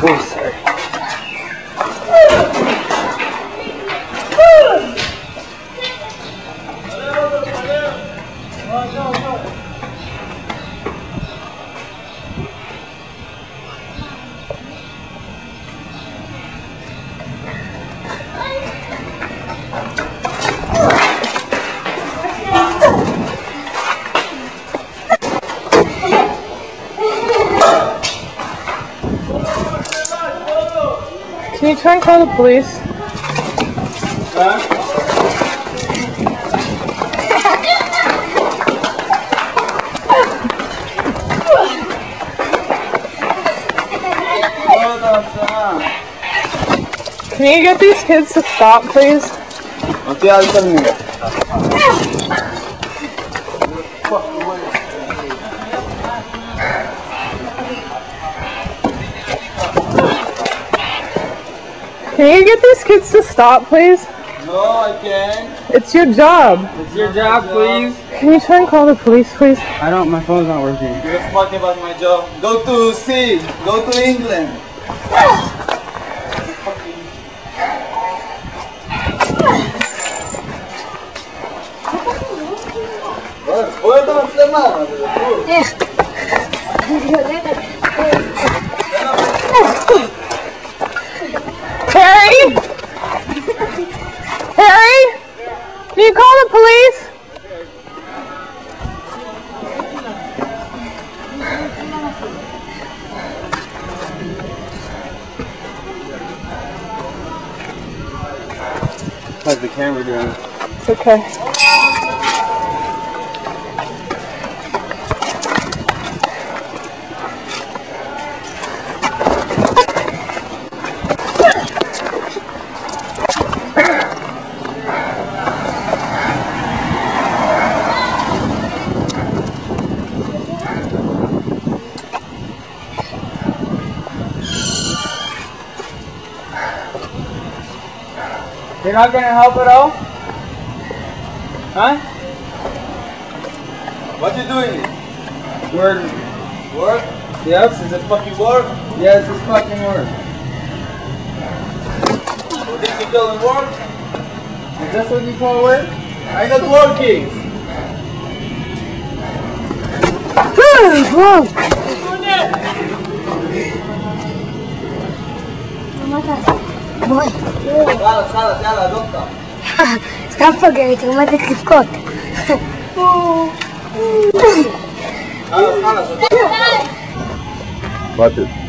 Oh, sorry. Can you try and call the police? Can you get these kids to stop, please? Can you get these kids to stop, please? No, I can't. It's your job. It's your job, please. Can you try and call the police, please? I don't, my phone's not working. You're talking about my job. Go to sea. Go to England. Can you call the police? How's the camera doing? It's okay. You're not gonna help at all? Huh? What you doing? Work. Work? Yes, is it fucking work? Yes, it's fucking work. So this you call it work? Is that what you call work? I'm not working! Whoa! Salah, doctor. Stop forgetting what it is called. Salah. What is it?